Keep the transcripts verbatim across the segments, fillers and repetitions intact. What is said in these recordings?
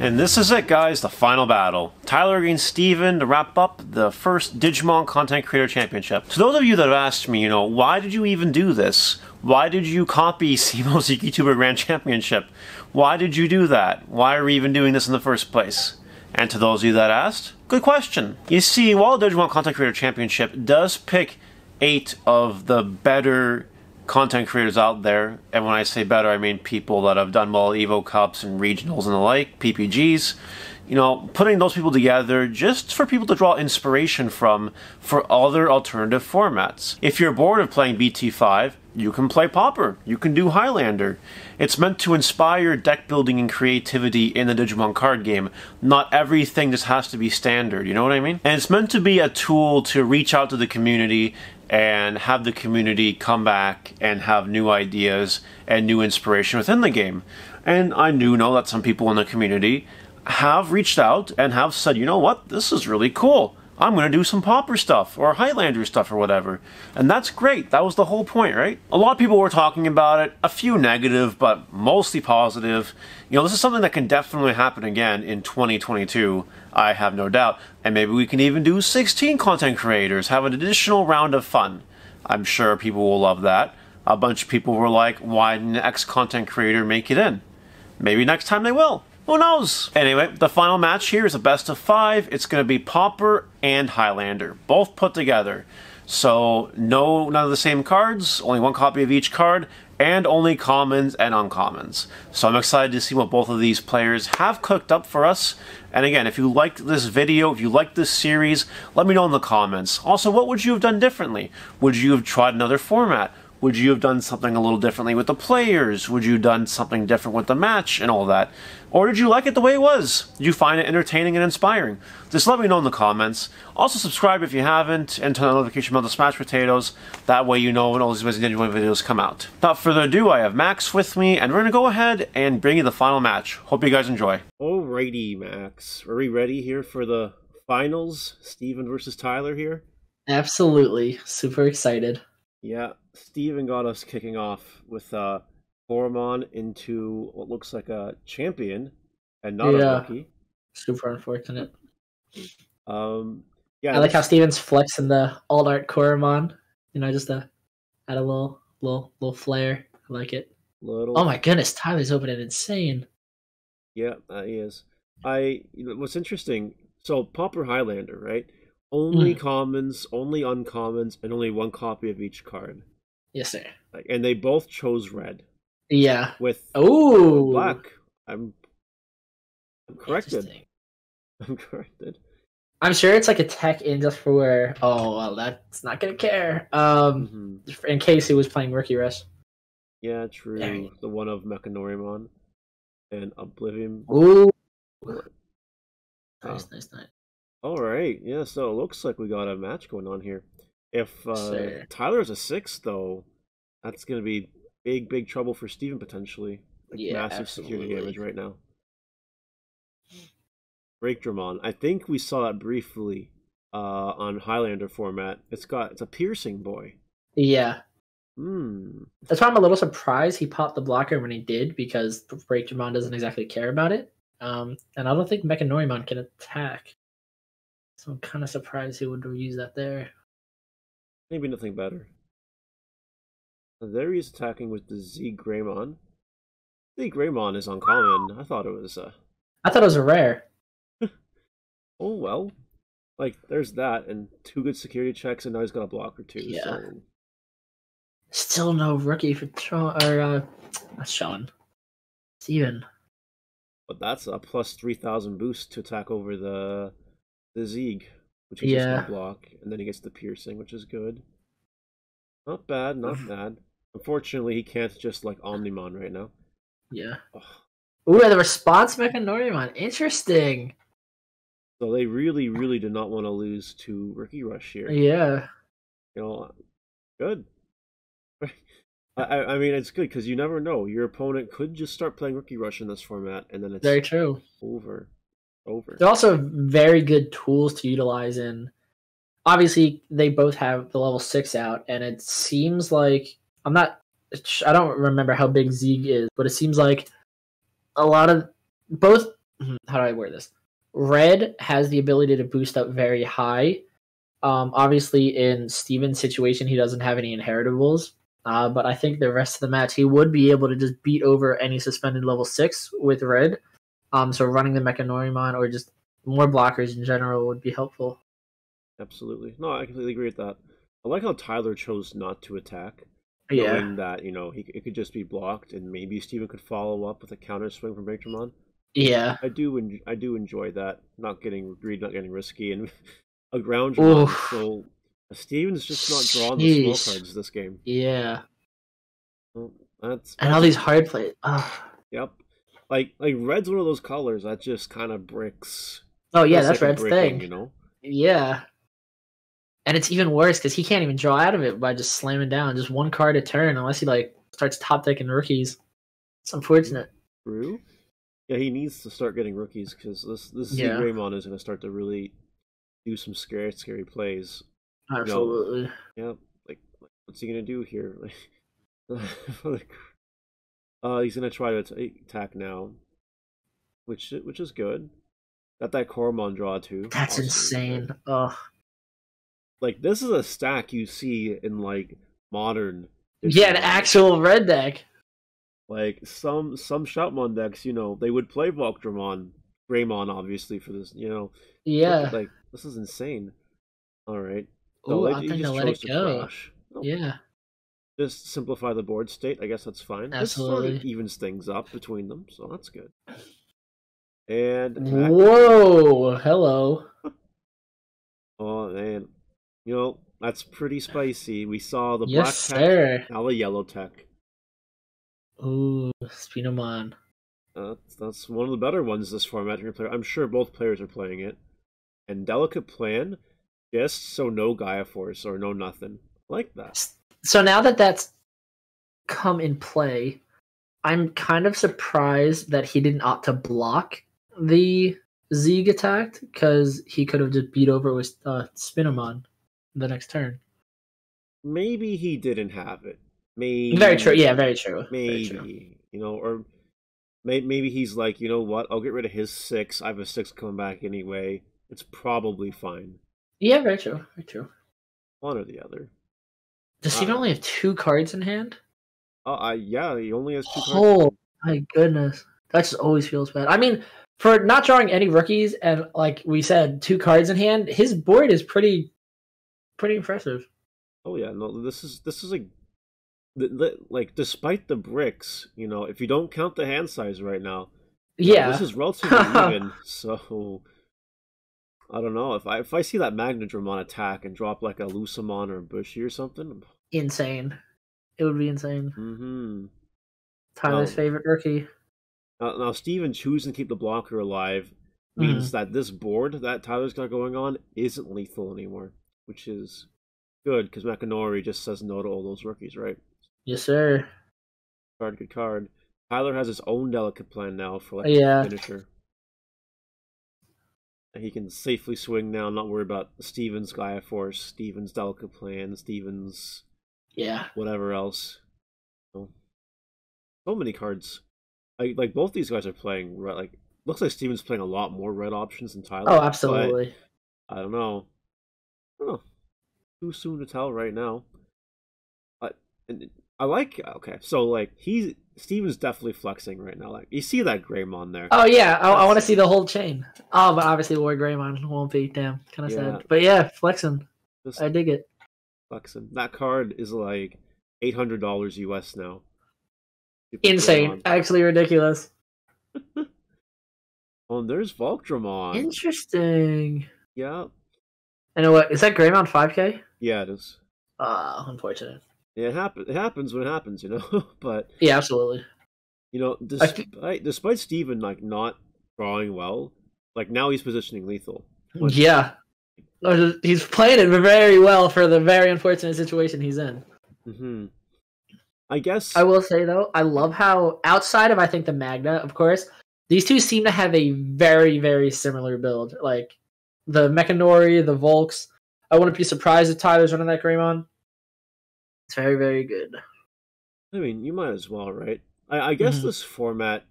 And this is it, guys, the final battle. Tyler against Steven to wrap up the first Digimon Content Creator Championship. To those of you that have asked me, you know, why did you even do this? Why did you copy Steven's YouTuber Grand Championship? Why did you do that? Why are we even doing this in the first place? And to those of you that asked, good question. You see, while the Digimon Content Creator Championship does pick eight of the better content creators out there, and when I say better, I mean people that have done well at Evo Cups and regionals and the like, P P Gs, you know, putting those people together just for people to draw inspiration from for other alternative formats. If you're bored of playing B T five, you can play Pauper, you can do Highlander. It's meant to inspire deck building and creativity in the Digimon card game. Not everything just has to be standard, you know what I mean? And it's meant to be a tool to reach out to the community and have the community come back and have new ideas and new inspiration within the game. And I do know that some people in the community have reached out and have said, you know what, this is really cool. I'm going to do some Pauper stuff or Highlander stuff or whatever. And that's great. That was the whole point, right? A lot of people were talking about it, a few negative, but mostly positive. You know, this is something that can definitely happen again in twenty twenty-two, I have no doubt. And maybe we can even do sixteen content creators, have an additional round of fun. I'm sure people will love that. A bunch of people were like, why didn't X content creator make it in? Maybe next time they will. Who knows? Anyway, the final match here is a best of five. It's going to be Pauper and Highlander, both put together. So no, none of the same cards, only one copy of each card, and only commons and uncommons. So I'm excited to see what both of these players have cooked up for us. And again, if you liked this video, if you liked this series, let me know in the comments. Also, what would you have done differently? Would you have tried another format? Would you have done something a little differently with the players? Would you have done something different with the match and all that? Or did you like it the way it was? Did you find it entertaining and inspiring? Just let me know in the comments. Also, subscribe if you haven't, and turn on the notification bell to smash potatoes. That way you know when all these amazing Digimon videos come out. Without further ado, I have Max with me, and we're gonna go ahead and bring you the final match. Hope you guys enjoy. Alrighty, Max. Are we ready here for the finals? Steven versus Tyler here? Absolutely. Super excited. Yeah. Steven got us kicking off with uh, Coromon into what looks like a champion and not yeah. a rookie. Super unfortunate. Um, yeah, I like how Steven's flexing the alt art Coromon. You know, just to add a little, little, little flair. I like it. Little. Oh my goodness, Tyler's opening insane. Yeah, uh, he is. I. You know, what's interesting? So Pauper Highlander, right? Only mm. commons, only uncommons, and only one copy of each card. Yes, sir. And they both chose red. Yeah. With oh black. I'm, I'm corrected. I'm corrected. I'm sure it's like a tech in just for where. Oh well, that's not gonna care. Um, mm-hmm. In case he was playing Rookie Rush. Yeah, true. Dang. The one of Makanorimon and Oblivion. Ooh. Nice, oh. nice, nice. All right. Yeah. So it looks like we got a match going on here. If uh, Tyler's a six, though, that's going to be big, big trouble for Steven, potentially. Like, yeah, massive absolutely. Security damage right now. Breakdramon. I think we saw that briefly uh, on Highlander format. It's got it's a piercing boy. Yeah. Hmm. That's why I'm a little surprised he popped the blocker when he did, because Breakdramon doesn't exactly care about it. Um, and I don't think Mechanorimon can attack. So I'm kind of surprised he would use that there. Maybe nothing better. There he is attacking with the Z-Greymon. Z-Greymon is uncommon. I thought it was a... I thought it was a rare. Oh, well. Like, there's that, and two good security checks, and now he's got a block or two. Yeah. So... Still no rookie for Sean, or, uh, not Sean. Steven. But that's a plus three thousand boost to attack over the, the Zeeg. Which he yeah. just block, and then he gets the piercing, which is good. Not bad, not bad. Unfortunately, he can't just like Omnimon right now. Yeah. Oh. Ooh, and the response Mechanorimon. Interesting. So they really, really did not want to lose to Rookie Rush here. Yeah. You know, good. I, I mean, it's good because you never know. Your opponent could just start playing Rookie Rush in this format, and then it's very true. Over. Over. They're also very good tools to utilize in. Obviously, they both have the level six out, and it seems like I'm not. I don't remember how big Zeeg is, but it seems like a lot of both how do I wear this? Red has the ability to boost up very high. Um, obviously, in Steven's situation, he doesn't have any inheritables. Uh, but I think the rest of the match, he would be able to just beat over any suspended level six with red. Um, so running the Mechanorimon or just more blockers in general would be helpful. Absolutely. No, I completely agree with that. I like how Tyler chose not to attack. Yeah. Knowing that, you know, he, it could just be blocked, and maybe Steven could follow up with a counter swing from Breakdramon. Yeah. I do I do enjoy that. Not getting greed, not getting risky, and a ground draw. So Steven's just not drawing Jeez. the small cards this game. Yeah. Well, that's, and that's, all these hard plays. Ugh. Yep. Like like red's one of those colors that just kind of bricks. Oh yeah, that's red's breaking, thing. You know? Yeah. And it's even worse because he can't even draw out of it by just slamming down just one card a turn unless he like starts top decking rookies. It's unfortunate. True. Yeah, he needs to start getting rookies because this this yeah. Z-Greymon is going to start to really do some scary scary plays. Absolutely. You know, yeah. Like, what's he going to do here? Like, uh, he's going to try to attack now, which which is good. Got that Coromon draw too. That's awesome. Insane. Ugh. Like, this is a stack you see in, like, modern... Yeah, an actual red deck. Like, some some Shotmon decks, you know, they would play Vultramon, Greymon, obviously, for this, you know. Yeah. But, like, this is insane. All right. Oh, no, I'm going to let it go. Nope. Yeah. Just simplify the board state. I guess that's fine. Absolutely. This sort of evens things up between them, so that's good. And... Whoa! Hello. Oh, man. You know, that's pretty spicy. We saw the yes, black tech, sir. Now the yellow tech. Ooh, Spinomon. Uh, that's one of the better ones this format. I'm sure both players are playing it. And Delicate Plan, just so no Gaia Force or no nothing. Like that. So now that that's come in play, I'm kind of surprised that he didn't opt to block the Zig attacked, because he could have just beat over with uh, Spinomon the next turn. Maybe he didn't have it. Maybe. Very true. Yeah, very true. Maybe. Very true. You know, or may, maybe he's like, you know what? I'll get rid of his six. I have a six coming back anyway. It's probably fine. Yeah, very true. Very true. One or the other. Does uh, he only have two cards in hand? Uh, uh yeah, he only has two cards. Oh, my goodness. That just always feels bad. I mean, for not drawing any rookies and, like we said, two cards in hand, his board is pretty... pretty impressive. Oh yeah, no, this is this is like, like despite the bricks, you know, if you don't count the hand size right now, yeah, uh, this is relatively even. So I don't know if I if I see that Magnadramon attack and drop like a Lucemon or a Bushy or something, insane. It would be insane. Mm-hmm. Tyler's um, favorite rookie. Now, now Steven choosing to keep the blocker alive means mm. that this board that Tyler's got going on isn't lethal anymore. Which is good, because Makanori just says no to all those rookies, right? Yes, sir. Card, good card. Tyler has his own Delicate Plan now for like yeah. finisher. And he can safely swing now, not worry about Steven's Gaia Force, Steven's Delicate Plan, Steven's yeah. whatever else. So, so many cards. I, like, both these guys are playing, right? Like, looks like Steven's playing a lot more red options than Tyler. Oh, absolutely. I don't know. I don't know. Too soon to tell right now. I, and I like... Okay, so, like, he's... Steven's definitely flexing right now. Like, you see that Greymon there. Oh, yeah. I, I want to see the whole chain. Oh, but obviously Lord Greymon won't be. Damn. Kind of yeah. sad. But, yeah, flexing. Just I dig it. Flexing. That card is, like, eight hundred dollars U S now. People Insane. Actually ridiculous. Oh, and there's Vultramon. Interesting. Yeah. I know what, is that Greymon five K? Yeah, it is. Ah, uh, unfortunate. Yeah, it, happen it happens when it happens, you know? But yeah, absolutely. You know, despite, despite Steven, like, not drawing well, like, now he's positioning lethal. Like, yeah. He's playing it very well for the very unfortunate situation he's in. Mm-hmm. I guess... I will say, though, I love how, outside of, I think, the Magna, of course, these two seem to have a very, very similar build. Like... The Mechanori, the Volks. I wouldn't be surprised if Tyler's running that Greymon. It's very, very good. I mean, you might as well, right? I, I guess mm-hmm. this format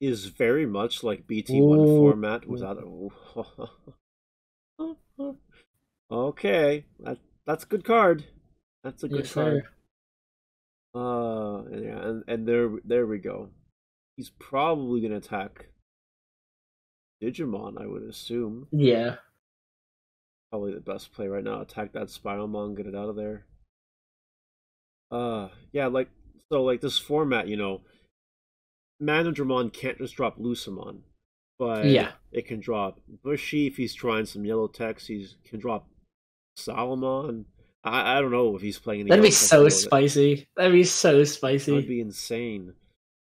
is very much like B T one Ooh. format without a... Okay, that, that's a good card. That's a good yes, card. Sir. Uh, and, yeah, and and there there we go. He's probably gonna attack Digimon, I would assume. Yeah. Probably the best play right now. Attack that Spinomon, get it out of there. Uh, yeah, like so, like this format, you know, Magnadramon can't just drop Lucemon, but yeah, it can drop Bushy if he's trying some yellow text. He can drop Solomon. I I don't know if he's playing. Any That'd be so spicy. That'd be so spicy. That'd be insane.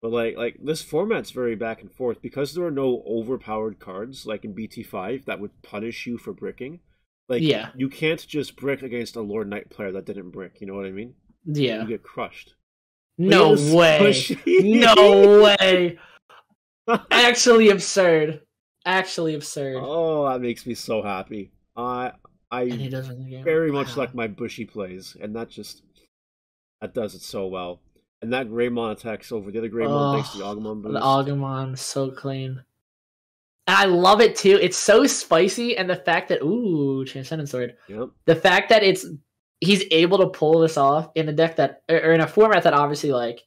But like, like this format's very back and forth because there are no overpowered cards like in B T five that would punish you for bricking. Like, yeah, you can't just brick against a Lord Knight player that didn't brick. You know what I mean? Yeah, you get crushed. But no way! Pushy. No way! Actually absurd. Actually absurd. Oh, that makes me so happy. I uh, I very much wow. like my Bushy plays, and that just that does it so well. And that Greymon attacks over the other Greymon oh, thanks to the Agumon boost. The Agumon, so clean. And I love it too. It's so spicy, and the fact that ooh, Transcendent Sword. Yep. The fact that it's he's able to pull this off in a deck that, or in a format that obviously like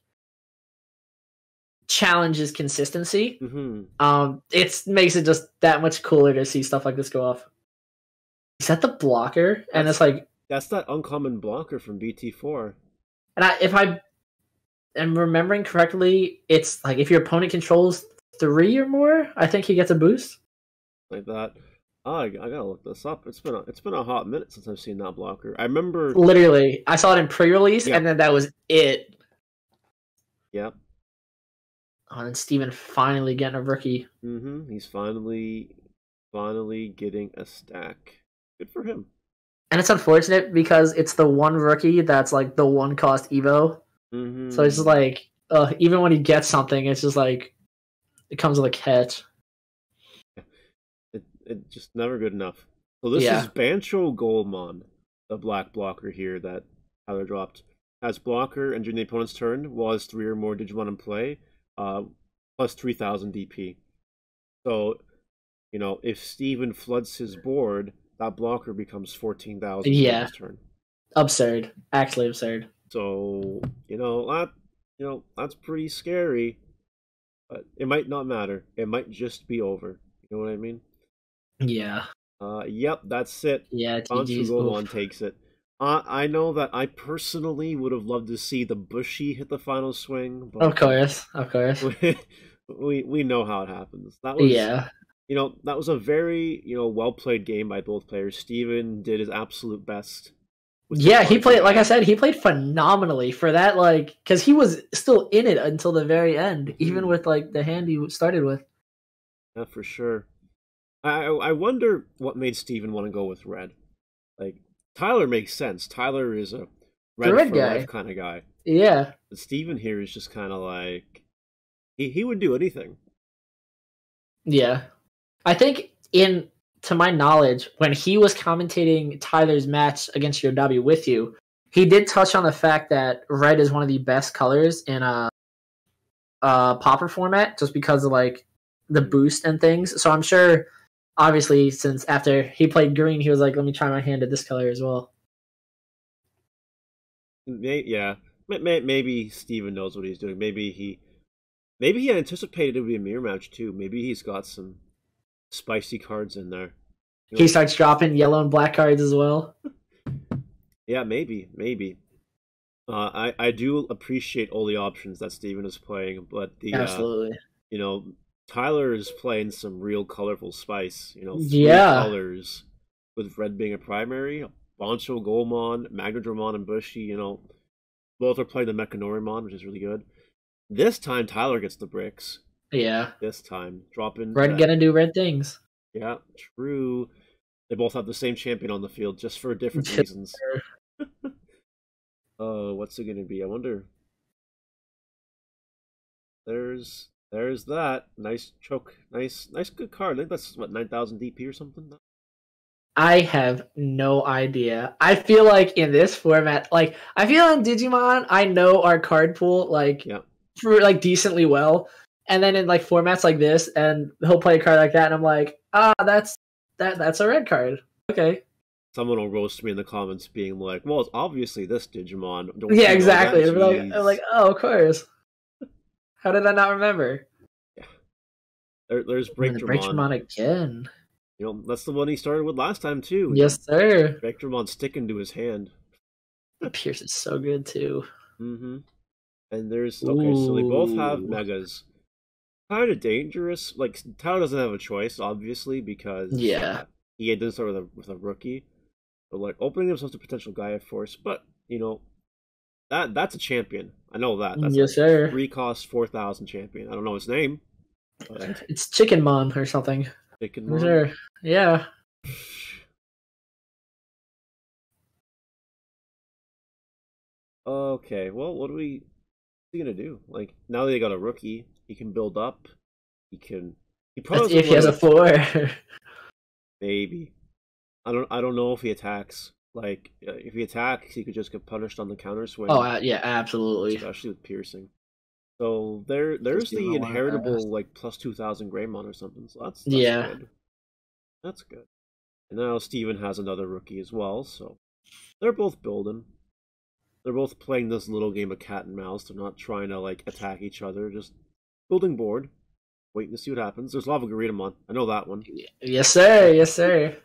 challenges consistency. Mm-hmm. Um, it makes it just that much cooler to see stuff like this go off. Is that the blocker? That's, and it's like that's that uncommon blocker from B T four. And I, if I am remembering correctly, it's like if your opponent controls three or more, I think he gets a boost. Like that. Oh, I gotta look this up. It's been a, it's been a hot minute since I've seen that blocker. I remember literally, I saw it in pre-release, yeah. and then that was it. Yep. Oh, and Steven finally getting a rookie. Mm-hmm. He's finally, finally getting a stack. Good for him. And it's unfortunate because it's the one rookie that's like the one cost Evo. Mm-hmm. So it's like, uh, even when he gets something, it's just like it comes with a catch. It's just never good enough. So this yeah. is Bancho Goldmon, the black blocker here that Tyler dropped. Has blocker, and during the opponent's turn, was three or more Digimon in play, uh, plus three thousand D P. So, you know, if Steven floods his board, that blocker becomes fourteen thousand yeah. in his turn. Absurd. Actually absurd. So, you know, that, you know, that's pretty scary. But it might not matter. It might just be over. You know what I mean? Yeah. Uh, yep, that's it. Yeah, Bancho Goldmon takes it. Uh, I know that I personally would have loved to see the Bushy hit the final swing. But of course, of course. We, we we know how it happens. That was yeah. You know, that was a very you know well played game by both players. Steven did his absolute best. Yeah, he played. Like I said, he played phenomenally for that. Like, because he was still in it until the very end, mm-hmm. even with like the hand he started with. Yeah, for sure. I I wonder what made Steven want to go with red. Like Tyler makes sense. Tyler is a red, red for life kind of guy. Yeah. But Steven here is just kind of like he he would do anything. Yeah, I think in to my knowledge, when he was commentating Tyler's match against Yodabi with you, he did touch on the fact that red is one of the best colors in a uh Pauper format, just because of like the boost and things. So I'm sure. Obviously, since after he played green, he was like, let me try my hand at this color as well. Yeah. Maybe Steven knows what he's doing. Maybe he maybe he anticipated it would be a mirror match, too. Maybe he's got some spicy cards in there. You know, he starts dropping yellow and black cards as well. Yeah, maybe. Maybe. Uh, I, I do appreciate all the options that Steven is playing, but the... Absolutely. Uh, you know... Tyler is playing some real colorful spice, you know, three yeah. colors, with red being a primary. Bancho Goldmon, Magnadramon, and Bushy, you know, both are playing the Mechanorimon, which is really good. This time, Tyler gets the bricks. Yeah. This time, dropping red that. Gonna do red things. Yeah, true. They both have the same champion on the field, just for different reasons. Oh, uh, what's it gonna be? I wonder. There's. There's that nice choke, nice, nice, good card. I think that's what nine thousand D P or something. I have no idea. I feel like in this format, like I feel in Digimon, I know our card pool like, yeah. for, like decently well. And then in like formats like this, and he'll play a card like that, and I'm like, ah, that's that that's a red card. Okay. Someone will roast me in the comments, being like, "Well, it's obviously this Digimon." Don't yeah, exactly. That, like, I'm like, "Oh, of course." How did I not remember? Yeah. There, there's Breakdramon. The Breakdramon again. You know, that's the one he started with last time too. Yes, sir. Breakdramon sticking to his hand. That Pierce is so good too. Mm-hmm. And there's okay, Ooh. so they both have megas. Kind of dangerous. Like Tyler doesn't have a choice, obviously, because yeah, he didn't start with a with a rookie. But like opening himself to potential Gaia Force, but you know, that that's a champion. I know that. That's yes, like sir. Three cost four thousand champion. I don't know his name. But... It's Chickenmon or something. Chickenmon. Sure. Yeah. Okay. Well, what are we what are you gonna do? Like now that they got a rookie, he can build up. He can. He probably that's if he has a four. Maybe. I don't. I don't know if he attacks. Like, uh, if he attacks, he could just get punished on the counter swing. Oh uh, yeah, absolutely. Especially with piercing. So there, there's the inheritable like plus two thousand Greymon or something. So that's, that's yeah, good. That's good. And now Steven has another rookie as well. So they're both building. They're both playing this little game of cat and mouse. They're not trying to like attack each other. Just building board, waiting to see what happens. There's LavoGaritamon. I know that one. Yes sir. Yes sir.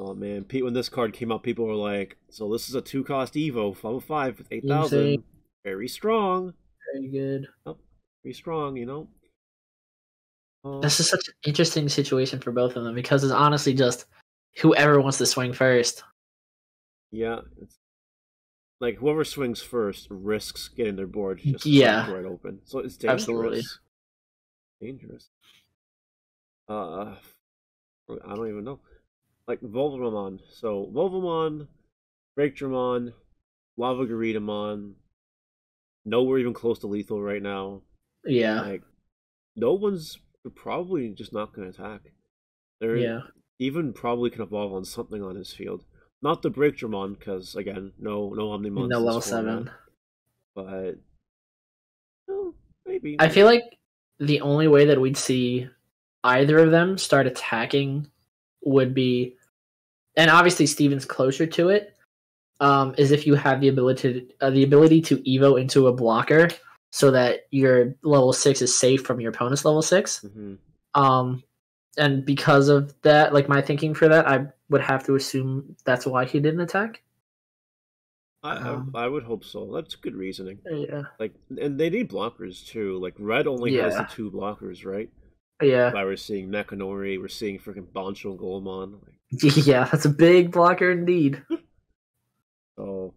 Oh man, Pete, when this card came up, people were like, so this is a two cost Evo, five oh five with eight thousand. Very strong. Very good. Oh, very strong, you know. Um, this is such an interesting situation for both of them because it's honestly just whoever wants to swing first. Yeah. It's, like, whoever swings first risks getting their board just yeah. right open. So it's dangerous. Absolutely. Dangerous. Uh, I don't even know. Like Vultramon, so Vultramon, Breakdramon, LavoGaritamon, nowhere even close to lethal right now. Yeah, like no one's probably just not going to attack. There, yeah, even probably can evolve on something on his field. Not the Breakdramon, because again, no, no Omnimon, no level seven. But well, maybe I feel like the only way that we'd see either of them start attacking would be. And obviously, Steven's closer to it. Um, is if you have the ability to, uh, the ability to Evo into a blocker, so that your level six is safe from your opponent's level six. Mm-hmm. Um, and because of that, like my thinking for that, I would have to assume that's why he didn't attack. I um, I, I would hope so. That's good reasoning. Yeah. Like, and they need blockers too. Like red only yeah. has the two blockers, right? Yeah. Like we're seeing Makanori, we're seeing freaking Bancho Goldmon. Like, yeah, that's a big blocker indeed. So,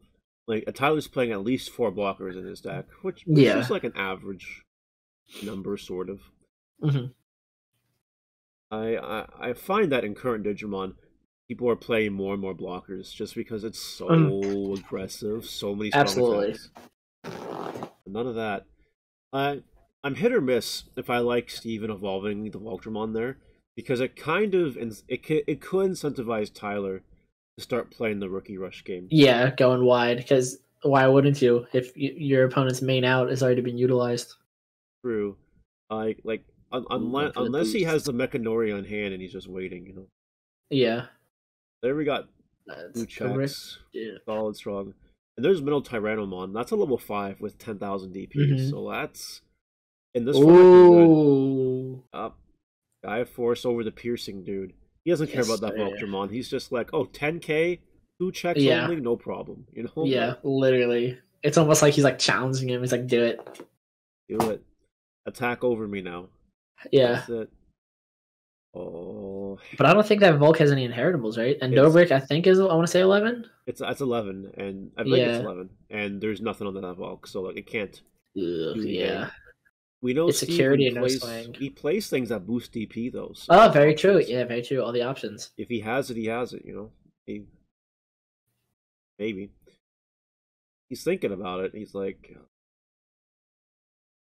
like, Tyler's playing at least four blockers in his deck, which is yeah. like an average number, sort of. Mm-hmm. I, I I find that in current Digimon, people are playing more and more blockers just because it's so mm. aggressive, so many strong Absolutely. attacks. None of that. I. Uh, I'm hit or miss if I like Steven evolving the Vultramon there, because it kind of it could, it could incentivize Tyler to start playing the Rookie Rush game. Yeah, going wide, because why wouldn't you if your opponent's main out has already been utilized? True. I like un unless unless he has the Mechanori on hand and he's just waiting, you know. Yeah. There we got Uchaks, yeah. solid strong, and there's middle Tyrannomon. That's a level five with ten thousand D P, mm-hmm. so that's. And this one, uh, Gaia Force over the piercing dude. He doesn't care yes, about that Vultramon. He's just like, oh, ten K, two checks yeah. only, no problem. You know? Yeah, like, literally. It's almost like he's like challenging him. He's like, do it. Do it. Attack over me now. Yeah. That's it. Oh. But I don't think that Volk has any inheritables, right? And it's, Dobrik, I think, is, I want to say eleven? It's it's eleven, and I think yeah. it's eleven. And there's nothing on that Volk, so like, it can't. Ugh, yeah. It. We know security and no swing. He plays things that boost D P, though. So oh, very options. true. Yeah, very true. All the options. If he has it, he has it, you know? He, maybe. He's thinking about it. He's like...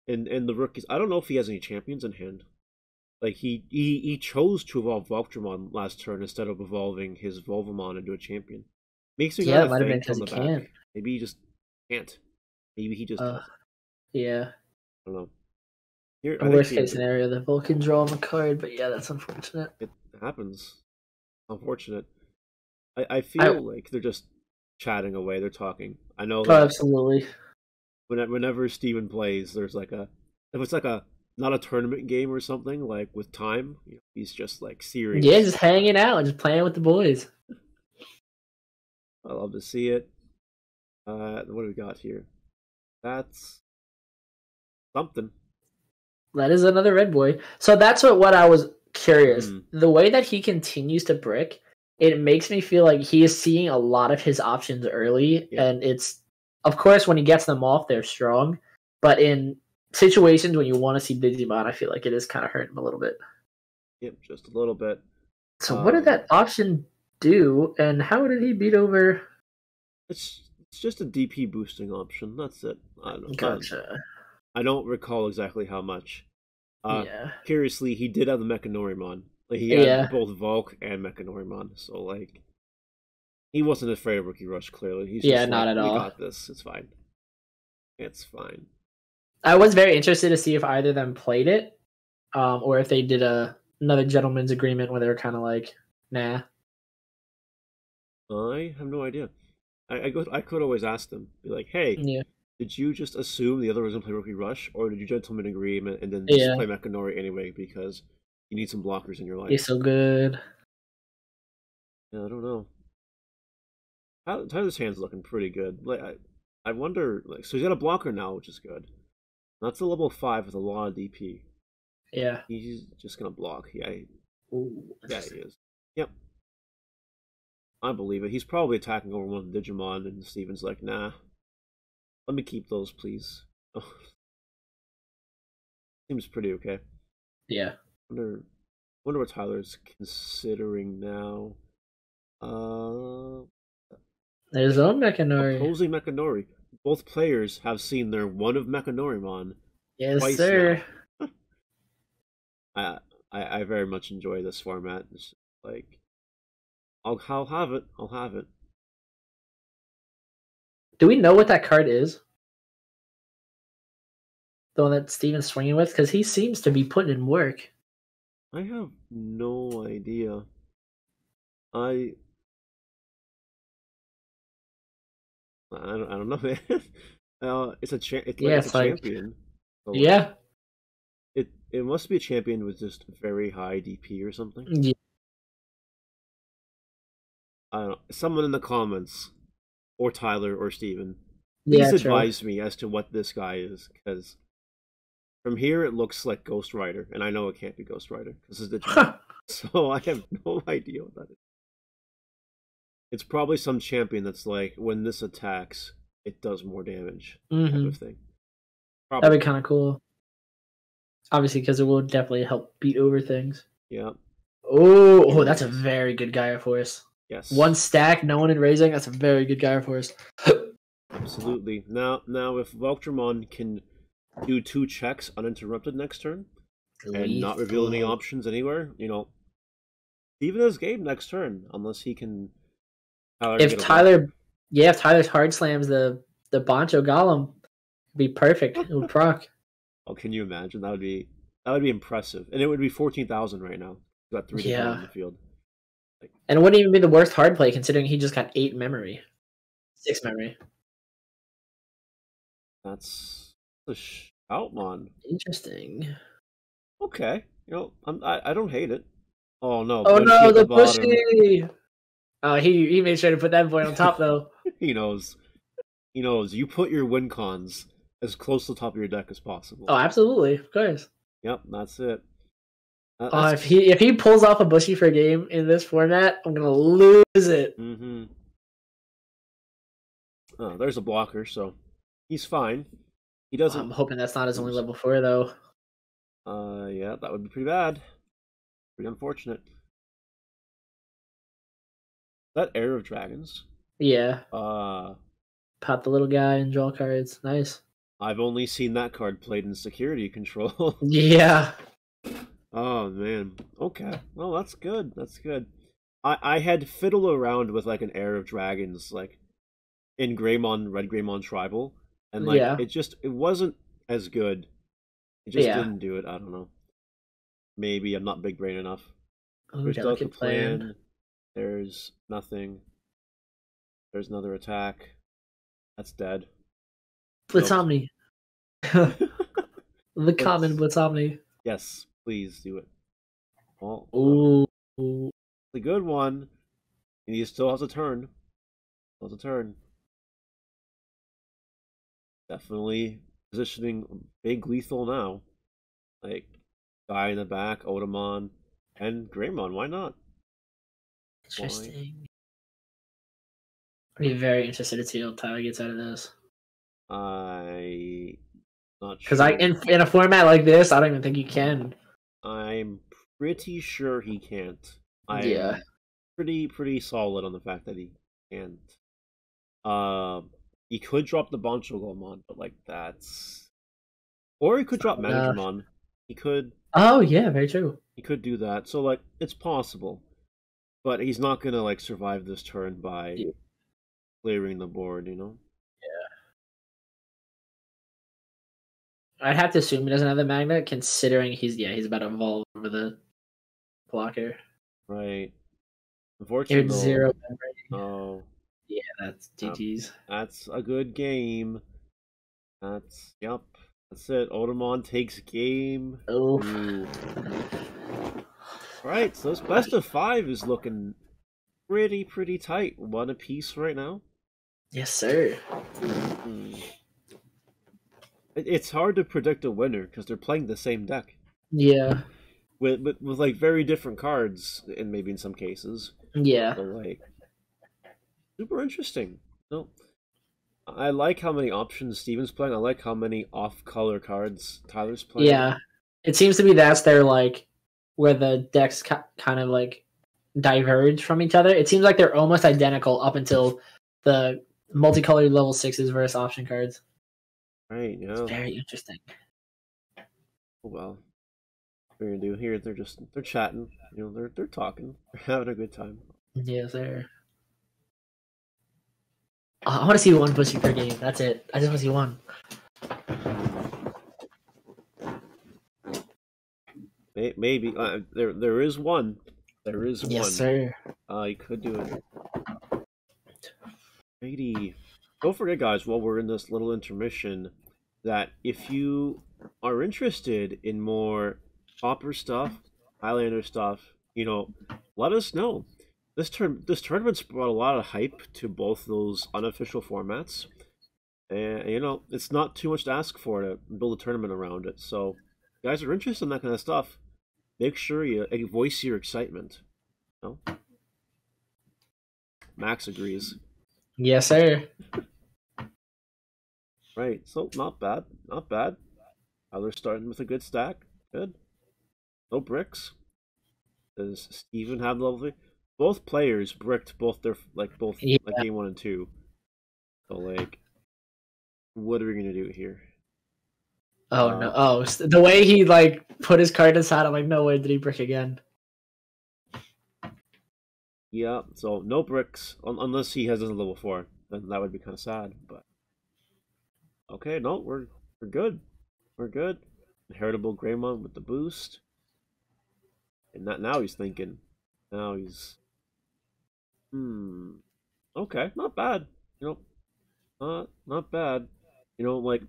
And and the rookies... I don't know if he has any champions in hand. Like, he, he, he chose to evolve Vultramon last turn instead of evolving his Volvamon into a champion. Makes me yeah, it might have been because he can't. Maybe he just can't. Maybe he just... Uh, yeah. I don't know. You're, worst case scenario, the Vulcan draw him a card, but yeah, that's unfortunate. It happens. Unfortunate. I, I feel I, like they're just chatting away. They're talking. I know. Oh, absolutely. Whenever, whenever Steven plays, there's like a, if it's like a not a tournament game or something, like with time, you know, he's just like serious. Yeah, just hanging out and just playing with the boys. I love to see it. Uh, what do we got here? That's something. That is another red boy. So that's what, what I was curious. Mm. The way that he continues to brick, it makes me feel like he is seeing a lot of his options early. Yeah. And it's, of course, when he gets them off, they're strong. But in situations when you want to see Digimon, I feel like it is kind of hurting him a little bit. Yep, just a little bit. So um, what did that option do? And how did he beat over? It's it's just a D P boosting option. That's it. I don't know. Gotcha. I don't recall exactly how much. Uh, yeah. Curiously, he did have the Makanorimon. Like, he had yeah. both Volk and Makanorimon. So, like, he wasn't afraid of Rookie Rush, clearly. He's yeah, just not like, at we all. We got this. It's fine. It's fine. I was very interested to see if either of them played it, um, or if they did a, another gentleman's agreement where they were kind of like, nah. I have no idea. I I, go, I could always ask them. Be like, hey. Yeah. Did you just assume the other was going to play Rookie Rush, or did you gentleman agreement and then just yeah. play Makanori anyway because you need some blockers in your life? He's so good. Yeah, I don't know. How, Tyler's hand's looking pretty good. Like, I, I wonder. Like, so he's got a blocker now, which is good. That's a level five with a lot of D P. Yeah. He's just going to block. Yeah. He, Ooh, yeah, he is. Yep. I believe it. He's probably attacking over one of the Digimon, and Steven's like, nah. Let me keep those, please. Oh. Seems pretty okay. Yeah. Wonder, wonder what Tyler's considering now. Uh, There's own Mechanori. Opposing Mechanori. Both players have seen their one of Mechanorimon. Yes, sir. I, I I very much enjoy this format. It's like, I'll I'll have it. I'll have it. Do we know what that card is? The one that Steven's swinging with? Because he seems to be putting in work. I have no idea. I... I don't, I don't know, man. uh, it's a, cha it's yeah, like it's a like... champion. So yeah. Like, it, it must be a champion with just very high D P or something. Yeah. I don't know. Someone in the comments... Or Tyler or Steven. Please yeah, advise true. me as to what this guy is, because from here it looks like Ghost Rider, and I know it can't be Ghost Rider. This is the so I have no idea what that is. It's probably some champion that's like, when this attacks, it does more damage, mm-hmm. type of thing. Probably. That'd be kind of cool. Obviously, because it will definitely help beat over things. Yeah. Oh, oh, that's a very good Gaia Force. Yes. One stack, no one in raising. That's a very good guy for us. Absolutely. Now, now, if Vultramon can do two checks uninterrupted next turn Lethal. and not reveal any options anywhere, you know, even his game next turn, unless he can. Tyler if Tyler, block. yeah, if Tyler's hard slams the the Bancho Golem, it'd be perfect. It would proc. Oh, can you imagine? That would be that would be impressive, and it would be fourteen thousand right now. Got three yeah. in the field. And it wouldn't even be the worst hard play, considering he just got eight memory. Six memory. That's a Shotmon. Interesting. Okay. You know, I'm, I, I don't hate it. Oh, no. Oh, Bushy no, the, the Bushy! Oh, he, he made sure to put that boy on top, though. He knows. He knows. You put your win cons as close to the top of your deck as possible. Oh, absolutely. Of course. Yep, that's it. Uh, if he if he pulls off a Bushy for a game in this format, I'm gonna lose it. Mm-hmm. Oh, there's a blocker, so he's fine. He doesn't. Oh, I'm hoping that's not his only level four, though. Uh, yeah, that would be pretty bad. Pretty unfortunate. That Heir of Dragons. Yeah. Uh, pop the little guy and draw cards. Nice. I've only seen that card played in security control. Yeah. Oh man. Okay. Well, that's good. That's good. I I had fiddled around with like an Heir of Dragons like in Greymon, Red Greymon Tribal, and like yeah. it just it wasn't as good He just yeah. didn't do it. I don't know. Maybe I'm not big brain enough. Oh, there's Delicate Plan. plan. There's nothing. There's another attack. That's dead. Blitzomni. Nope. The common Blitzomni. Yes, please do it. Well, ooh. Um, the good one. And he still has a turn. Still has a turn. Definitely positioning big lethal now. Like, guy in the back, Odomon, and Greymon. Why not? Interesting. Why? I'd be very interested to see how Tyler gets out of this. I... not sure. Because I in, in a format like this, I don't even think you can. I'm pretty sure he can't. I, yeah. Pretty, pretty solid on the fact that he can't. Um... Uh, He could drop the Bancho Goldmon, but like that's, or he could drop oh, Magnadramon. He could. Oh yeah, very true. He could do that. So like, it's possible, but he's not gonna like survive this turn by yeah. clearing the board, you know. Yeah. I'd have to assume he doesn't have the Magna, considering he's yeah he's about to evolve over the blocker. Right. Unfortunately, though, zero memory. Oh. Yeah, that's G G's. Uh, that's a good game. That's, yep. That's it. Odomon takes game. Oh. Alright, so this best of five is looking pretty, pretty tight. One apiece right now. Yes, sir. Mm-hmm. it, it's hard to predict a winner because they're playing the same deck. Yeah. With, with, with, like, very different cards, and maybe in some cases. Yeah. But, like, super interesting. No, I like how many options Steven's playing. I like how many off-color cards Tyler's playing. Yeah, it seems to be that's their like where the decks kind of like diverge from each other. It seems like they're almost identical up until the multicolored level sixes versus option cards. Right. Yeah. It's very interesting. Oh, well, what are you gonna do here? They're just they're chatting. You know, they're they're talking. They're having a good time. Yes, sir. I want to see one Bushy per game. That's it. I just want to see one. Maybe uh, there there is one. There is yes, one. Yes, sir. Uh, you could do it. Maybe. Don't forget, guys, while we're in this little intermission, that if you are interested in more Pauper stuff, Highlander stuff, you know, let us know. This term, this tournament's brought a lot of hype to both those unofficial formats, and you know it's not too much to ask for to build a tournament around it. So, if you guys are interested in that kind of stuff, make sure you voice your excitement. You know? Max agrees. Yes, sir. Right. So not bad, not bad. Tyler's starting with a good stack. Good. No bricks. Does Steven have level three? Both players bricked both their like both yeah. like game one and two. So like, what are we gonna do here? Oh um, no! Oh, the way he like put his card aside, I'm like, no way did he brick again. Yeah. So no bricks un unless he has a level four. Then that would be kind of sad. But okay, no, we're we're good. We're good. Inheritable Greymon with the boost, and that now he's thinking. Now he's. Hmm. Okay, not bad. You know, not not bad. You know, like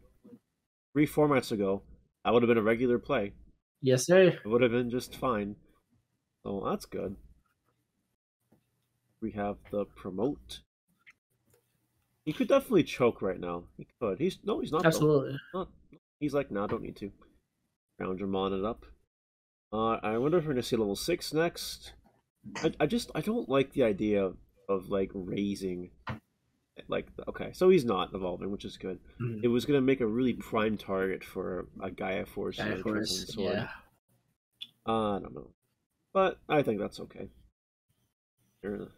three formats ago, that would have been a regular play. Yes, sir. It would have been just fine. So that's good. We have the promote. He could definitely choke right now. He could. He's no, he's not. Absolutely. Not, he's like, nah, don't need to. Groundramon it up. Uh, I wonder if we're gonna see level six next. I, I just I don't like the idea of, of like raising, like okay, so he's not evolving, which is good. Mm-hmm. It was gonna make a really prime target for a Gaia Force Gaming sword. Yeah. Uh, I don't know, but I think that's okay. Fair enough.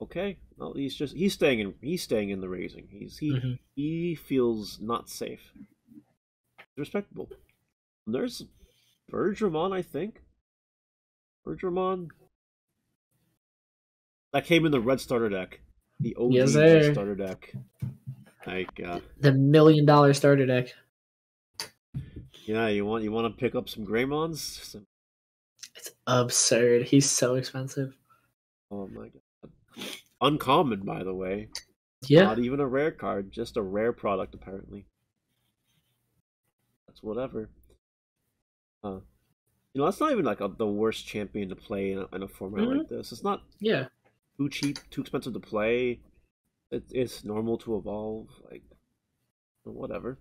Okay, well he's just he's staying in he's staying in the raising. He's he mm-hmm. he feels not safe. Respectable. There's Bergramon, I think. Bergramon. That came in the red starter deck. The O G yes, red starter deck. I got the million dollar starter deck. Yeah, you want you want to pick up some Greymons? Some... It's absurd. He's so expensive. Oh my god! Uncommon, by the way. Yeah. Not even a rare card, just a rare product apparently. That's whatever. Huh. You know, that's not even like a, the worst champion to play in a, in a format mm-hmm. like this. It's not. Yeah. Too cheap, too expensive to play. It, it's normal to evolve, like whatever.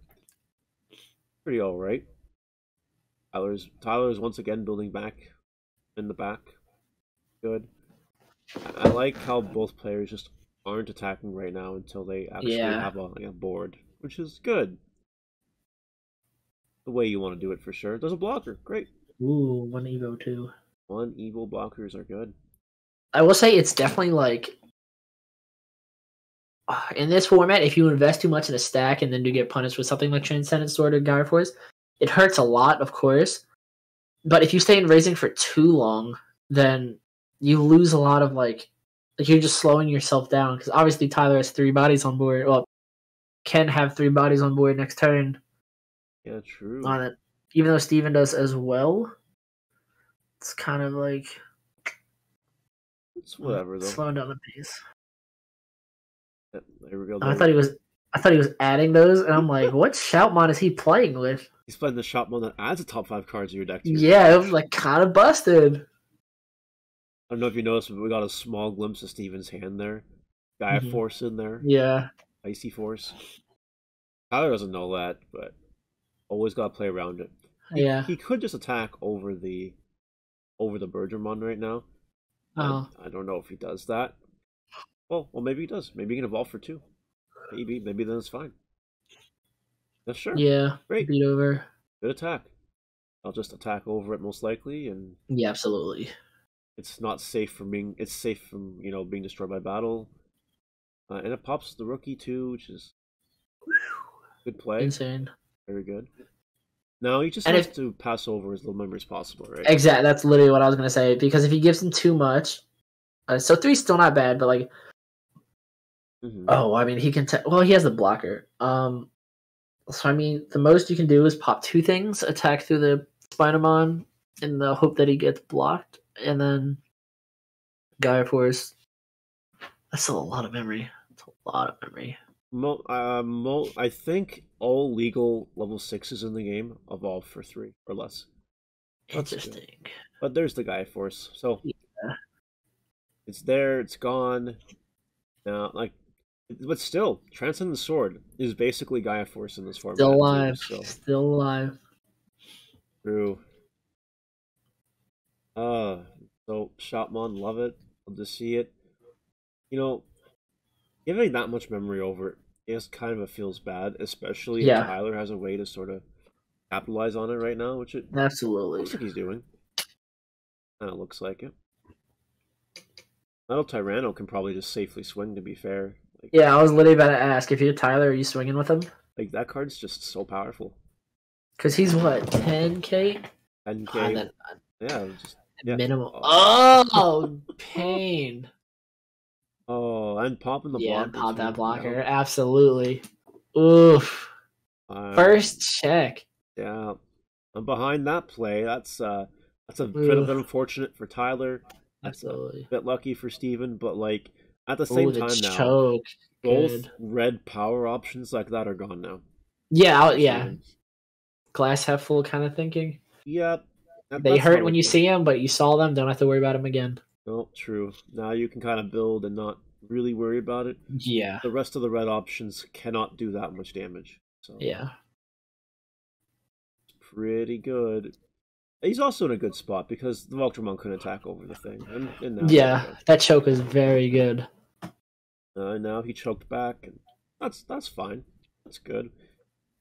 Pretty all right. Tyler's Tyler's once again building back in the back. Good. I, I like how both players just aren't attacking right now until they actually yeah. have a, like, a board, which is good. The way you want to do it for sure. There's a blocker, great. Ooh, one Evo too. One Evo blockers are good. I will say it's definitely like uh, in this format, if you invest too much in a stack and then you get punished with something like Transcendent Sword or Gaia Force, it hurts a lot, of course. But if you stay in raising for too long, then you lose a lot of like, like you're just slowing yourself down because obviously Tyler has three bodies on board. Well, can have three bodies on board next turn. Yeah, true. On it, even though Steven does as well, it's kind of like. It's whatever though. Slowing down the pace. Yep, there we go. There I thought he was I thought he was adding those and I'm like, what Shotmon is he playing with? He's playing the Shotmon that adds the top five cards in your deck to your Yeah, deck. It was like kinda busted. I don't know if you noticed, but we got a small glimpse of Steven's hand there. Gaia mm-hmm. Force in there. Yeah. Icy Force. Tyler doesn't know that, but always gotta play around it. He, yeah. He could just attack over the over the Bergermon right now. Oh. I don't know if he does that. Well, well, maybe he does. Maybe he can evolve for two. Maybe, maybe then it's fine. That's sure. Yeah. Great. Beat over. Good attack. I'll just attack over it most likely, and yeah, absolutely. It's not safe from being. It's safe from you know being destroyed by battle, uh, and it pops the rookie too, which is good play. Insane. Very good. No, he just and has if, to pass over as little memory as possible, right? Exactly. That's literally what I was going to say. Because if he gives him too much... Uh, so three's still not bad, but like... Mm-hmm. Oh, I mean, he can... T well, he has the blocker. Um, so, I mean, the most you can do is pop two things, attack through the Spinomon in the hope that he gets blocked, and then Gaia Force. That's still a lot of memory. That's a lot of memory. Mo, uh, Mo, I think all legal level sixes in the game evolve for three or less. That's interesting. Good. But there's the Gaia Force, so yeah. It's there. It's gone. Now, like, but still, Transcendent Sword is basically Gaia Force in this format. Still alive. Too, so. Still alive. True. Uh, so Shotmon, love it. Love to see it. You know, giving that much memory over it. It kind of feels bad, especially yeah. if Tyler has a way to sort of capitalize on it right now, which it absolutely looks like he's doing. Kind of looks like it. Metal Tyranno can probably just safely swing, to be fair. Like, yeah, I was literally about to ask, if you're Tyler, are you swinging with him? Like, that card's just so powerful. Because he's, what, ten K? ten K. Oh, that, yeah, just, yeah. Minimal. Oh, oh pain. Oh, and popping the blocker. Yeah, pop that blocker. Now. Absolutely. Oof. Um, First check. Yeah. I'm behind that play. That's uh, that's a Oof. bit of unfortunate for Tyler. That's Absolutely. a bit lucky for Steven, but like at the same Ooh, the time now, choke. both Good. red power options like that are gone now. Yeah, I'll, yeah. So, glass half full kind of thinking. Yep. Yeah, that, they hurt when you see them, but you saw them. Don't have to worry about them again. Oh, true. Now you can kind of build and not really worry about it. Yeah. The rest of the red options cannot do that much damage. So. Yeah. It's pretty good. He's also in a good spot because the Vultramon couldn't attack over the thing. And, and now yeah, that choke is very good. Uh, now he choked back. And that's that's fine. That's good.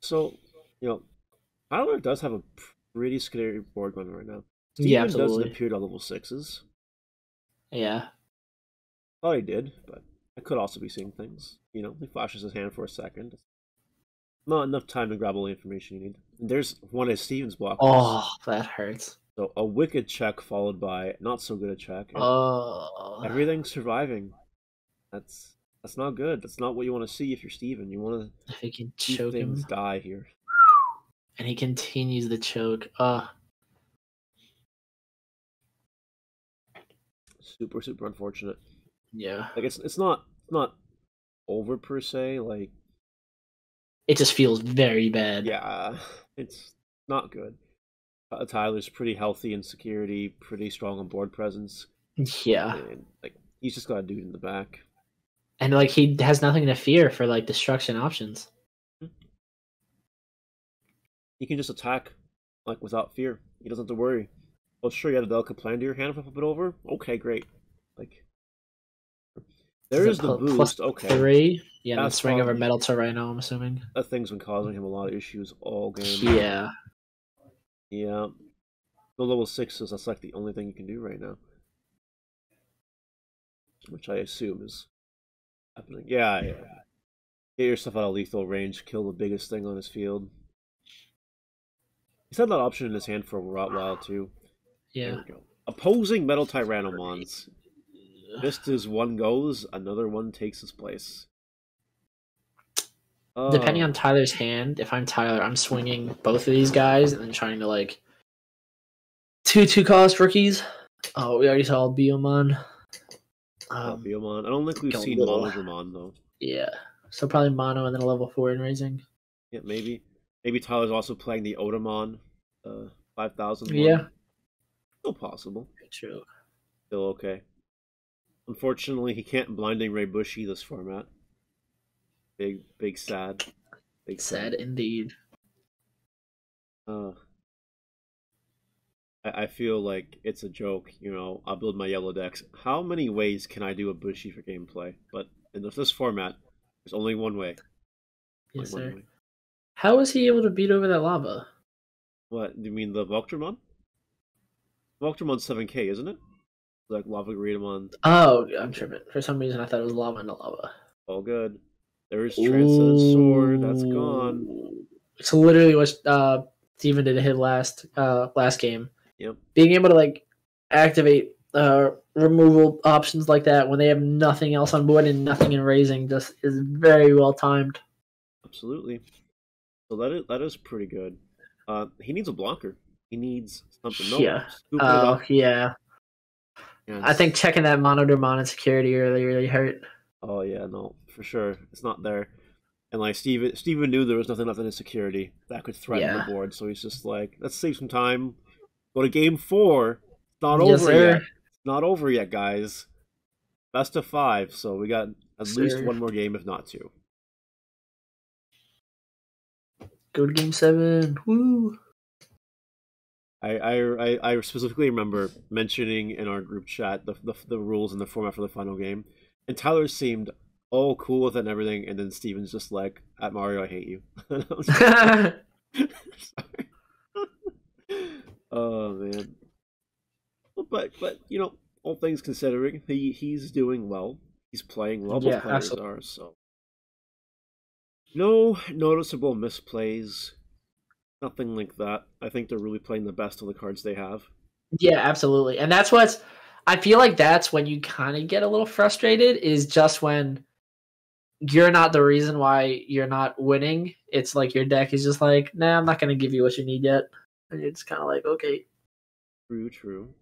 So, you know, Tyler does have a pretty scary board run right now. Steven yeah, absolutely. doesn't appear to level sixes. Yeah. Thought he did, but I could also be seeing things. You know, he flashes his hand for a second. Not enough time to grab all the information you need. There's one of Steven's blockers. Oh, that hurts. So a wicked check followed by not so good a check. Oh. Everything's surviving. That's That's not good. That's not what you want to see if you're Steven. You want to if he can choke things him. Die here. And he continues the choke. Ugh. Super, super unfortunate. Yeah. Like it's it's not it's not over per se, like it just feels very bad. Yeah. It's not good. Uh, Tyler's pretty healthy in security, pretty strong on board presence. Yeah. And, like he's just got a dude in the back. And like he has nothing to fear for like destruction options. He can just attack like without fear. He doesn't have to worry. Well, sure, you had a delicate plan to your hand if I flip it over. Okay, great. Like there is the boost. Plus okay, three. Yeah, that's and swing over metal to right now. I'm assuming that thing's been causing him a lot of issues all game. Yeah. Yeah. The level sixes. That's like the only thing you can do right now, which I assume is happening. Yeah, yeah. Get yourself out of lethal range. Kill the biggest thing on his field. He's had that option in his hand for a while too. Yeah. There we go. Opposing metal Tyrannomons. Just as one goes, another one takes his place. Uh, Depending on Tyler's hand, if I'm Tyler, I'm swinging both of these guys and then trying to like two two cost rookies. Oh, we already saw Biomon. Um, Biomon. I don't think we've seen Magnadramon though. Yeah. So probably mono and then a level four in raising. Yeah, maybe. Maybe Tyler's also playing the Odomon uh five thousand. Yeah. Still possible. True. Still okay. Unfortunately, he can't blinding Ray Bushy this format. Big, big sad. Big sad, sad. Indeed. Uh, I, I feel like it's a joke. You know, I'll build my yellow decks. How many ways can I do a Bushy for gameplay? But in this format, there's only one way. Yes, only sir. One way. How was he able to beat over that lava? What, do you mean the Vultramon? Vultramon's seven K, isn't it? Like LavoGaritamon. Oh, I'm tripping. For some reason, I thought it was lava into lava. All good. There's Transcendent Sword. That's gone. It's literally what uh, Steven did hit last uh, last game. Yep. Being able to like activate uh, removal options like that when they have nothing else on board and nothing in raising just is very well timed. Absolutely. So that is that is pretty good. Uh, he needs a blocker. He needs something else. Yeah. Oh, yeah. Yes. I think checking that Magnadramon and security really, really hurt. Oh, yeah, no, for sure. It's not there. And, like, Steven, Steven knew there was nothing left in his security that could threaten yeah. the board. So he's just like, let's save some time. Go to game four. It's not yes, over sir. yet. It's not over yet, guys. Best of five. So we got at sir. least one more game, if not two. Go to game seven. Woo! I, I I specifically remember mentioning in our group chat the, the the rules and the format for the final game, and Tyler seemed all cool with it and everything, and then Steven's just like, "At Mario, I hate you." And I was like, sorry. Oh man, but but you know, all things considering, he he's doing well. He's playing well. Yeah, both players absolutely. are so. No noticeable misplays. Nothing like that. I think they're really playing the best of the cards they have. Yeah, absolutely. And that's what's... I feel like that's when you kind of get a little frustrated, is just when you're not the reason why you're not winning. It's like your deck is just like, nah, I'm not going to give you what you need yet. And you're just kind of like, okay. True, true.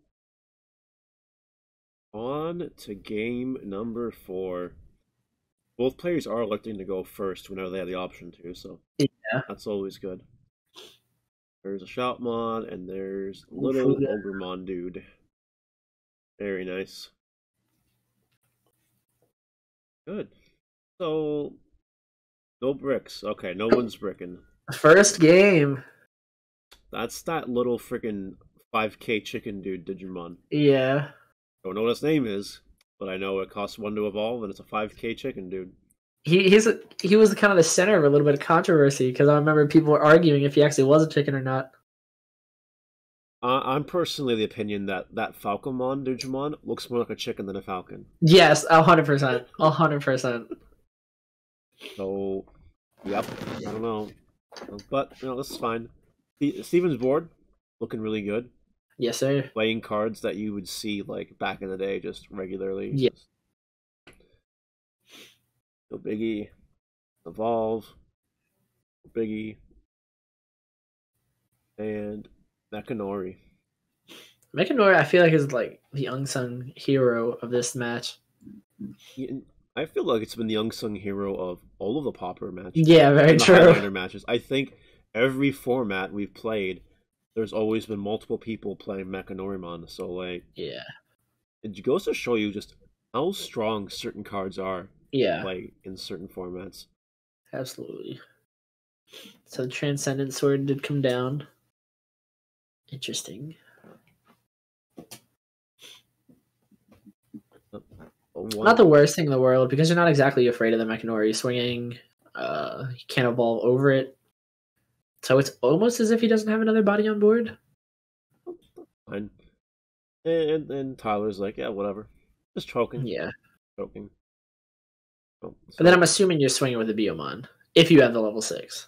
On to game number four. Both players are electing to go first whenever they have the option to, so yeah. That's always good. There's a Shotmon, and there's little Agumon dude. Very nice. Good. So, no bricks. Okay, no one's bricking. First game. That's that little freaking five K chicken dude, Digimon. Yeah. Don't know what his name is, but I know it costs one to evolve, and it's a five K chicken dude. He he's a, he was kind of the center of a little bit of controversy because I remember people were arguing if he actually was a chicken or not. Uh, I'm personally the opinion that that Falcomon Digimon looks more like a chicken than a falcon. Yes, a hundred percent, a hundred percent. So, yep, I don't know, but you know this is fine. Steven's board looking really good. Yes, sir. Playing cards that you would see like back in the day, just regularly. Yes. Yeah. No biggie. Evolve. No biggie. And Makanori. Makanori, I feel like, is like the unsung hero of this match. I feel like it's been the unsung hero of all of the Pauper matches. Yeah, very true. Highlander matches. I think every format we've played, there's always been multiple people playing Makanorimon. So, like, yeah, it goes to show you just how strong certain cards are. Yeah, like in certain formats. Absolutely. So the Transcendent Sword did come down. Interesting. One. Not the worst thing in the world, because you're not exactly afraid of the Mechanori swinging. Uh, he can't evolve over it. So it's almost as if he doesn't have another body on board. Fine. And, and Tyler's like, yeah, whatever. Just choking. Yeah. Choking. Oh, but then I'm assuming you're swinging with a Biomon, if you have the level six.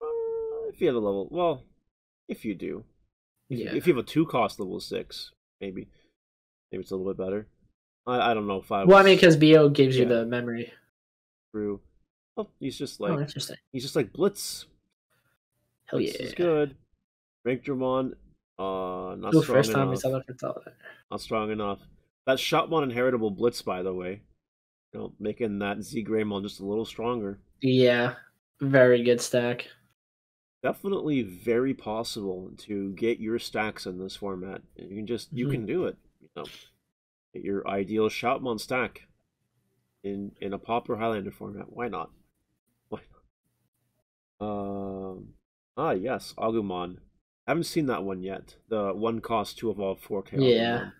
Uh, if you have the level... Well, if you do. If, yeah. If you have a two-cost level six, maybe. Maybe it's a little bit better. I, I don't know if I was... Well, I mean, because B O gives yeah. you the memory. True. Well, he's just like... Oh, interesting. He's just like Blitz. Hell Blitz yeah. Is good. Breakdramon, uh, not Ooh, strong first time enough. That. Not strong enough. That Shotmon inheritable Blitz, by the way. You know, making that Z-Greymon just a little stronger. Yeah. Very good stack. Definitely very possible to get your stacks in this format. You can just... You mm. can do it. You know. Get your ideal Shotmon stack in in a Pauper Highlander format. Why not? Why not? Um, ah, yes, Agumon. I haven't seen that one yet. The one cost two evolve four K. Yeah. Agumon.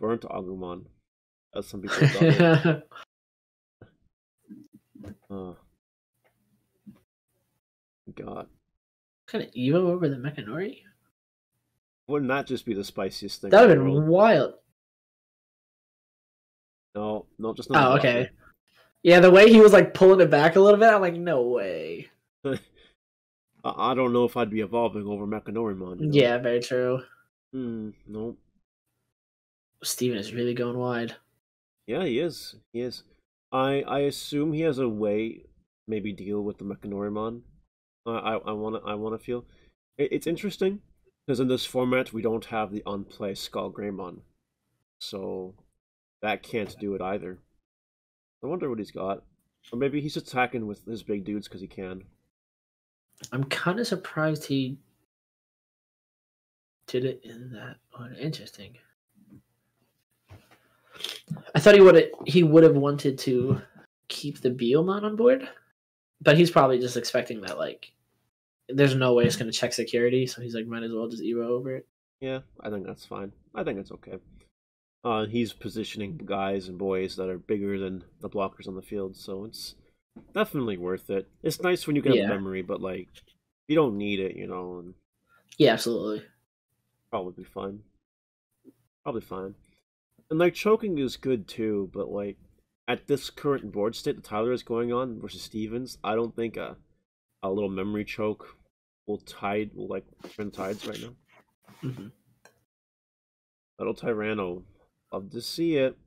Burnt Agumon, as some people thought. uh, God. Kind of Evo over the Mechanori? Wouldn't that just be the spiciest thing? That would have been wild. No, no, just not. Oh, okay. It. Yeah, the way he was like pulling it back a little bit, I'm like, no way. I don't know if I'd be evolving over Makanorimon. You know? Yeah, very true. Hmm, nope. Steven is really going wide. Yeah, he is. He is. I I assume he has a way, maybe deal with the Makanorimon. I I, I want to I want to feel. It, it's interesting because in this format we don't have the unplay Skull Greymon, so. That can't do it either. I wonder what he's got. Or maybe he's attacking with his big dudes because he can. I'm kind of surprised he did it in that one. Interesting. I thought he would he would have wanted to keep the Biomon on board, but he's probably just expecting that, like, there's no way it's going to check security, so he's like, might as well just Evo over it. Yeah, I think that's fine. I think it's okay. Uh, he's positioning guys and boys that are bigger than the blockers on the field, so it's definitely worth it. It's nice when you can yeah. have memory, but, like, you don't need it, you know. And yeah, absolutely. Probably fine. Probably fine. And, like, choking is good, too, but, like, at this current board state that Tyler is going on versus Stevens, I don't think a, a little memory choke will tide, will, like, turn tides right now. Mm-hmm. Little Tyranno. Love to see it.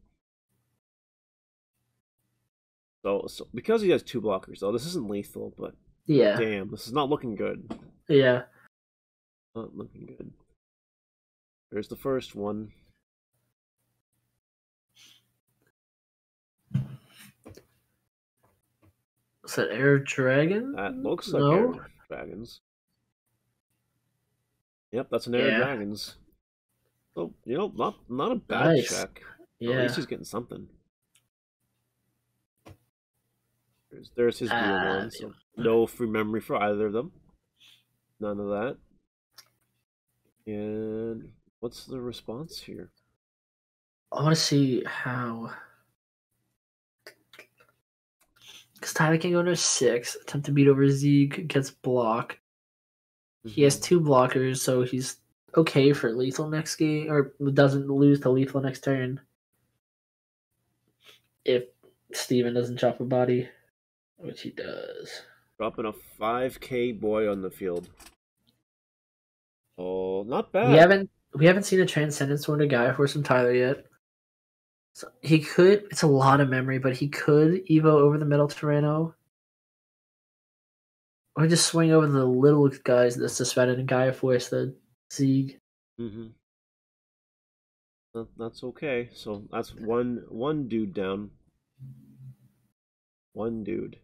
So, so, because he has two blockers, though, this isn't lethal, but yeah, damn, this is not looking good. Yeah. Not looking good. There's the first one. Is that Heir of Dragons? That looks like no. Heir of Dragons. Yep, that's an Heir yeah. of Dragons. So, you know, not not a bad nice. check. Yeah. At least he's getting something. There's, there's his blue ah, one. So no free memory for either of them. None of that. And what's the response here? I want to see how... Because Tyler can go into six. Attempt to beat over Zeke. Gets blocked. Mm-hmm. He has two blockers, so he's... okay for lethal next game, or doesn't lose to lethal next turn if Steven doesn't drop a body, which he does. Dropping a five K boy on the field. Oh, not bad. We haven't we haven't seen a Transcendent Sword to Gaia Force from Tyler yet. So he could, it's a lot of memory, but he could Evo over the Metal Tyranno. Or just swing over the little guys that's suspended in Gaia Force, the Sieg. Mm-hmm. That's okay. So that's one one dude down. One dude.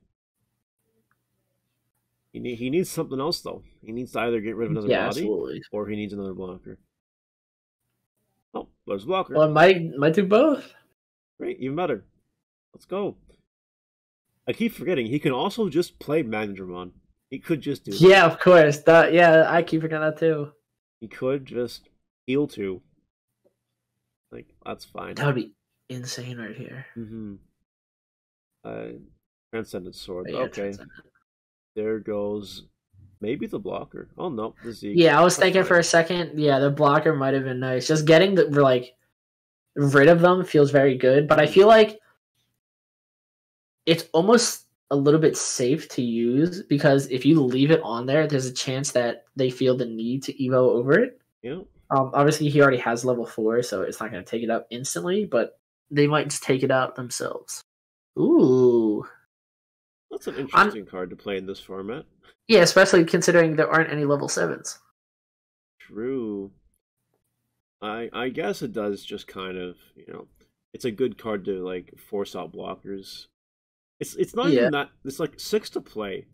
He need, he needs something else though. He needs to either get rid of another yeah, body, absolutely. Or he needs another blocker. Oh, there's a blocker. Well, I might might do both. Great, even better. Let's go. I keep forgetting he can also just play Magnadramon. He could just do. Yeah, that. Of course. That yeah, I keep forgetting that too. He could just heal two. Like, that's fine. That would be insane right here. Mm-hmm. Uh, Transcendent Sword. Oh, yeah, okay. Transcendent. There goes maybe the blocker. Oh, no. The Z. Yeah, I was that's thinking right. for a second, yeah, the blocker might have been nice. Just getting the, like rid of them feels very good, but I feel like it's almost a little bit safe to use because if you leave it on there, there's a chance that they feel the need to Evo over it. Yeah. Um, obviously, he already has level four, so it's not going to take it up instantly, but they might just take it out themselves. Ooh. That's an interesting I'm... card to play in this format. Yeah, especially considering there aren't any level sevens. True. I I guess it does just kind of, you know, it's a good card to, like, force out blockers. It's it's not yeah. even that. It's like six to play,